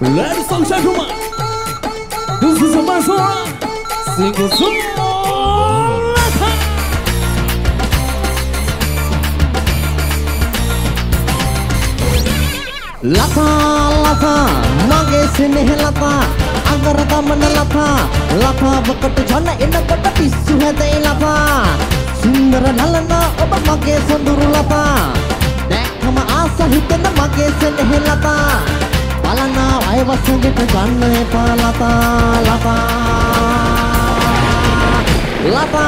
Ladies and gentlemen, this is a Mazora. Sing a song. Lata, lata, nage se neh lata. Angarata man lata, lata vakat jana ina vakat pisu hai te lata. Sundar nalana ob mage sandur lata. Dekh ma aasa hit na mage se neh lata. Palana vai vasunge te jana hai pa lata, lata, lata.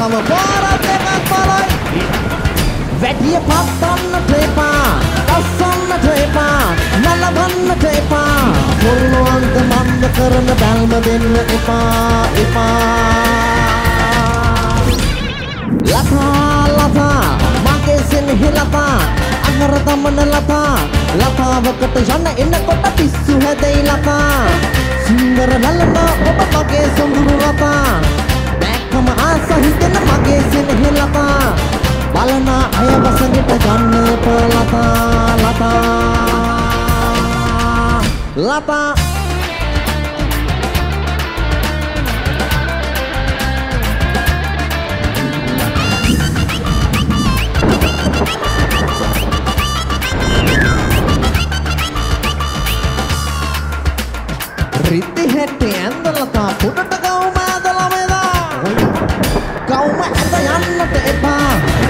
Kalau barat dengan balai, wedi papan tepa, kasan tepa, malaman tepa, murluan teman kerana dalam din ipa ipa. Lata lata, makai sini lata, agar taman lata, lata wakat jana inak kota pisu hati lata, sumber dalam obat makai sumber lata. हम आशा ही तो न मांगे से नहीं लाता, बालना आया बसने पे जाने पे लाता, लाता, लाता। रित्ती है टेंड लाता, पुट गाँव में दलावे टेपा,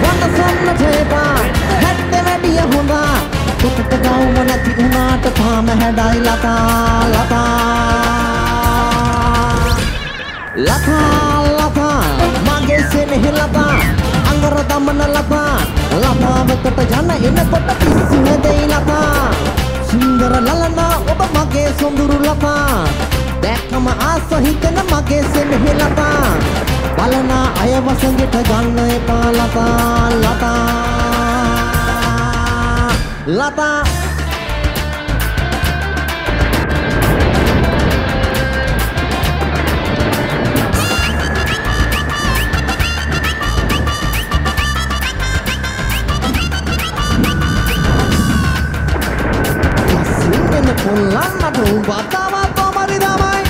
वन सन टेपा, हट्टे में दिया होगा, कुत्ते गाँव में नहीं होना तो थाम है डाई लाता, लाता, लाता, लाता, मांगे से नहीं लाता, अंगरता मन लाता, लाता वक्त जाना इन्हें पता किसी है दे लाता, सुंदर ललना ओब मांगे सुंदर लाता, देख हम आशा ही तो न मांगे से नहीं लाता। पालना आया बसंगे ठगाना है पालता लाता लाता सिंगे ने पुला ना तो बाता बाता मरी दामाई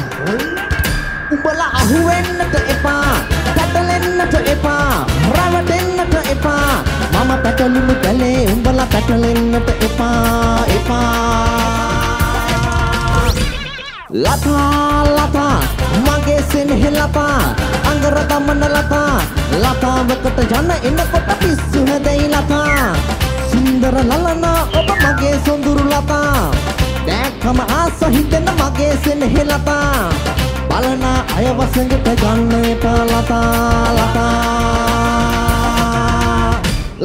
उबला हुए न तो एपा एपा रावटेन तो एपा मामा पेटलू में चले उंबला पेटलेन तो एपा एपा लाता लाता मांगे से नहीं लाता अंगरता मन लाता लाता वक्त जाना इनको तभी सुने दे लाता सुंदर ललना ओब मांगे सुंदर लाता देख हम आशा ही तो न मांगे से नहीं लाता पालना आया बसंगे पे जाने पे लाता लाता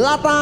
लाता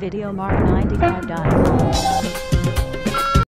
Video Mark 95.